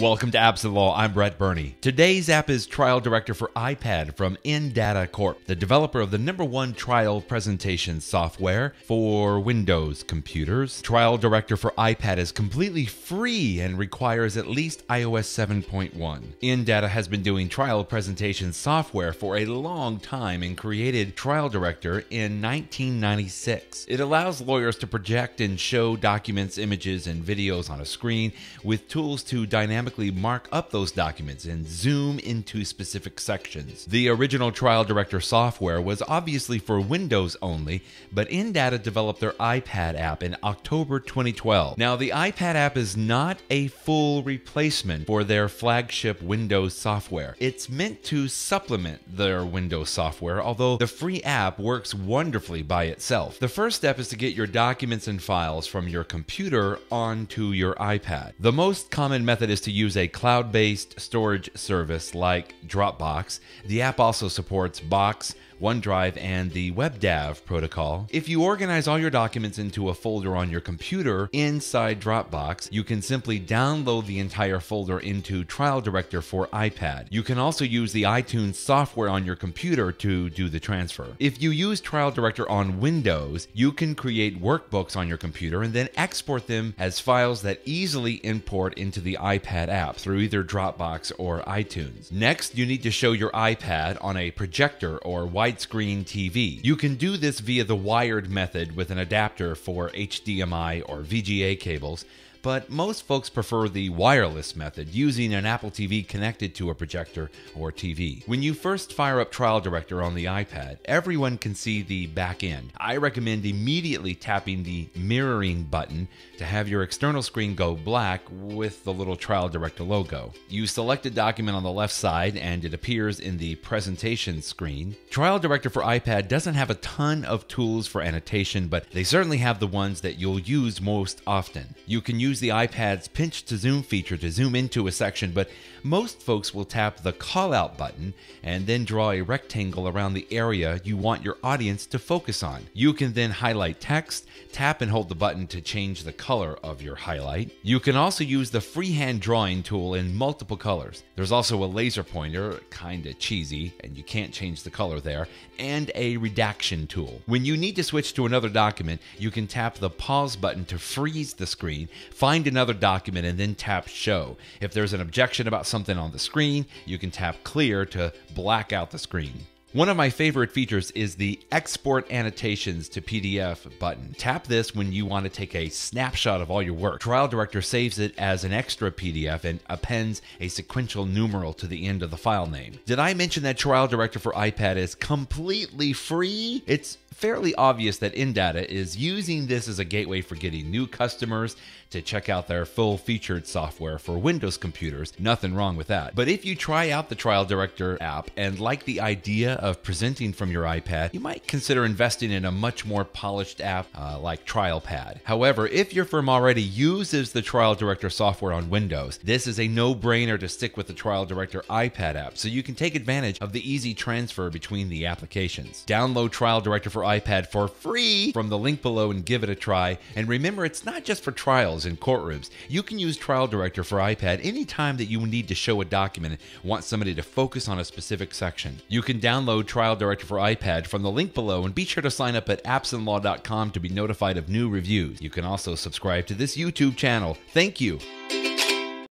Welcome to Apps in Law. I'm Brett Burney. Today's app is Trial Director for iPad from InData Corp, the developer of the #1 trial presentation software for Windows computers. Trial Director for iPad is completely free and requires at least iOS 7.1. InData has been doing trial presentation software for a long time and created Trial Director in 1996. It allows lawyers to project and show documents, images, and videos on a screen with tools to dynamically mark up those documents and zoom into specific sections. The original Trial Director software was obviously for Windows only, but InData developed their iPad app in October 2012. Now, the iPad app is not a full replacement for their flagship Windows software. It's meant to supplement their Windows software, although the free app works wonderfully by itself. The first step is to get your documents and files from your computer onto your iPad. The most common method is to use a cloud-based storage service like Dropbox. The app also supports Box, OneDrive, and the WebDAV protocol. If you organize all your documents into a folder on your computer inside Dropbox, you can simply download the entire folder into Trial Director for iPad. You can also use the iTunes software on your computer to do the transfer. If you use Trial Director on Windows, you can create workbooks on your computer and then export them as files that easily import into the iPad app through either Dropbox or iTunes. Next, you need to show your iPad on a projector or widescreen TV. You can do this via the wired method with an adapter for HDMI or VGA cables, but most folks prefer the wireless method, using an Apple TV connected to a projector or TV. When you first fire up Trial Director on the iPad, everyone can see the back end. I recommend immediately tapping the mirroring button to have your external screen go black with the little Trial Director logo. You select a document on the left side and it appears in the presentation screen. Trial Director for iPad doesn't have a ton of tools for annotation, but they certainly have the ones that you'll use most often. You can use the iPad's pinch to zoom feature to zoom into a section, but most folks will tap the call out button and then draw a rectangle around the area you want your audience to focus on. You can then highlight text, tap and hold the button to change the color of your highlight. You can also use the freehand drawing tool in multiple colors. There's also a laser pointer, kinda cheesy, and you can't change the color there, and a redaction tool. When you need to switch to another document, you can tap the pause button to freeze the screen, find another document, and then tap show. If there's an objection about something on the screen, you can tap clear to black out the screen. One of my favorite features is the Export Annotations to PDF button. Tap this when you want to take a snapshot of all your work. Trial Director saves it as an extra PDF and appends a sequential numeral to the end of the file name. Did I mention that Trial Director for iPad is completely free? It's fairly obvious that InData is using this as a gateway for getting new customers to check out their full-featured software for Windows computers. Nothing wrong with that. But if you try out the Trial Director app and like the idea of presenting from your iPad, you might consider investing in a much more polished app like TrialPad. However, if your firm already uses the Trial Director software on Windows, this is a no-brainer to stick with the Trial Director iPad app, so you can take advantage of the easy transfer between the applications. Download Trial Director for iPad for free from the link below and give it a try. And remember, it's not just for trials and courtrooms. You can use Trial Director for iPad anytime that you need to show a document and want somebody to focus on a specific section. You can download Trial Director for iPad from the link below and be sure to sign up at AppsInLaw.com to be notified of new reviews. You can also subscribe to this YouTube channel. Thank you.